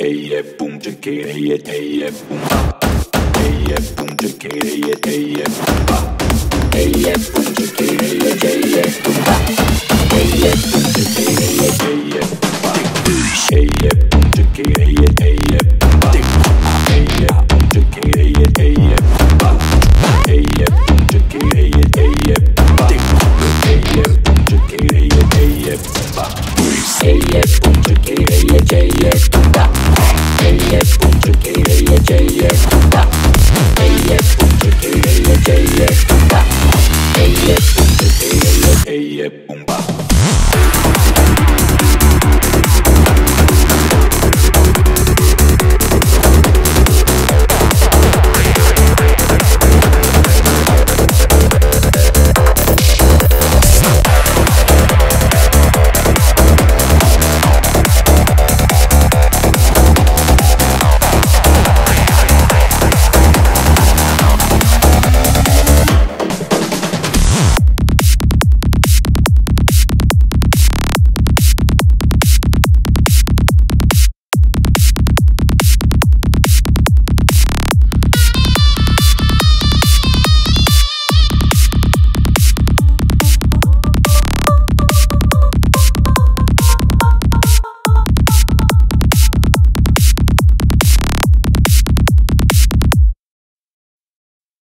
Hey, yeah,